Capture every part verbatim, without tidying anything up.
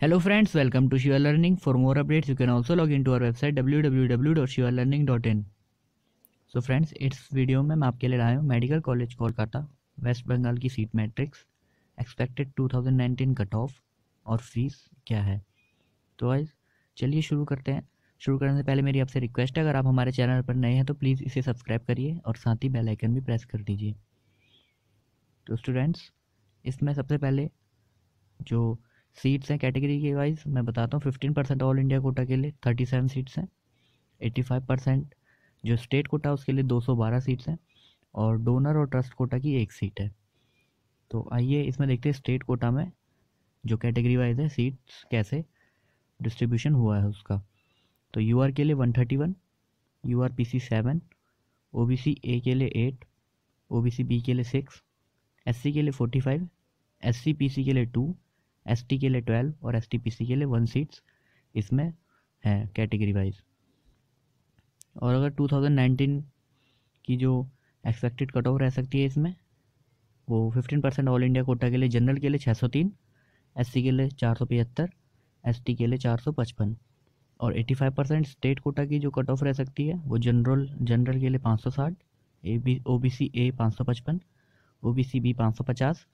Hello friends, welcome to Shiva Learning. For more updates, you can also log into our website w w w dot shiva learning dot in. So friends, इस video में मैं आपके लिए लाया हूँ medical college Kolkata waste Bengal की seat matrix, expected two thousand nineteen cut off और fees क्या है। तो गाइस चलिए शुरू करते हैं। शुरू करने से पहले मेरी आपसे रिक्वेस्ट है, अगर आप हमारे चैनल पर नए हैं तो प्लीज़ इसे सब्सक्राइब करिए और साथ ही बेल आइकन भी प्रेस कर दीजिए। तो स्टूडेंट्स, इसमें सबसे पहले जो सीट्स हैं कैटेगरी के वाइज मैं बताता हूँ। Fifteen percent all India quota के लिए थर्टी सेवन सीट्स हैं, एट्टी फाइव परसेंट जो स्टेट कोटा उसके लिए टू हंड्रेड ट्वेल्व सीट्स हैं और डोनर और ट्रस्ट कोटा की एक सीट है। तो आइए इसमें देखते हैं स्टेट कोटा में जो कैटेगरी वाइज है सीट्स कैसे डिस्ट्रीब्यूशन हुआ है उसका। तो यूआर के लिए one thirty one, UR PC seven, OBC A के लिए एट, ओबीसी बी के लिए सिक्स, एससी के लिए फोर्टी फाइव, एससी पीसी के लिए टू, एसटी के लिए ट्वेल्व और एसटीपीसी के लिए वन सीट्स इसमें हैं कैटेगरी वाइज। और अगर टू थाउजेंड नाइनटीन की जो एक्सपेक्टेड कट ऑफ रह सकती है इसमें, वो fifteen percent all India quota के लिए जनरल के लिए छः सौ तीन, एससी के लिए चार सौ पचहत्तर, एसटी के लिए चार सौ पचपन और eighty five percent state quota की जो कट ऑफ रह सकती है वो जनरल जनरल के लिए पाँच सौ साठ, ए बी ओबीसी ए पाँच सौ पचपन, ओबीसी बी पाँच सौ पचास,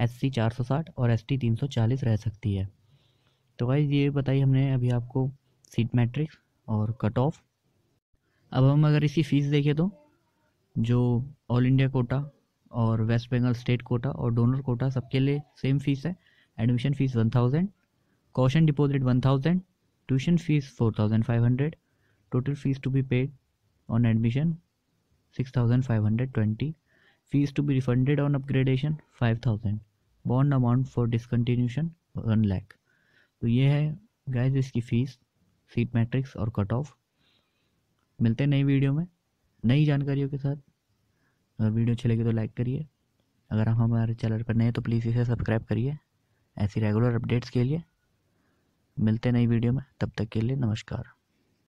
एससी चार सौ साठ और एसटी तीन सौ चालीस रह सकती है। तो गाइस ये बताई हमने अभी आपको सीट मैट्रिक्स और कट ऑफ। अब हम अगर इसी फीस देखें तो जो ऑल इंडिया कोटा और वेस्ट बंगाल स्टेट कोटा और डोनर कोटा सबके लिए सेम फीस है। Admission fees one thousand, caution deposit one thousand, tuition fees four thousand five hundred, total fees to be paid on admission six thousand five hundred twenty, fees to be refunded on upgradation five thousand, bond amount for discontinuation one lakh. तो ये है guys इसकी fees, seat matrix और cut off. मिलते हैं नई video में नई जानकारियों के साथ। अगर वीडियो अच्छी लगी तो लाइक करिए, अगर आप हमारे चैनल पर नए हैं तो प्लीज़ इसे सब्सक्राइब करिए ऐसी रेगुलर अपडेट्स के लिए। मिलते हैं नई वीडियो में, तब तक के लिए नमस्कार।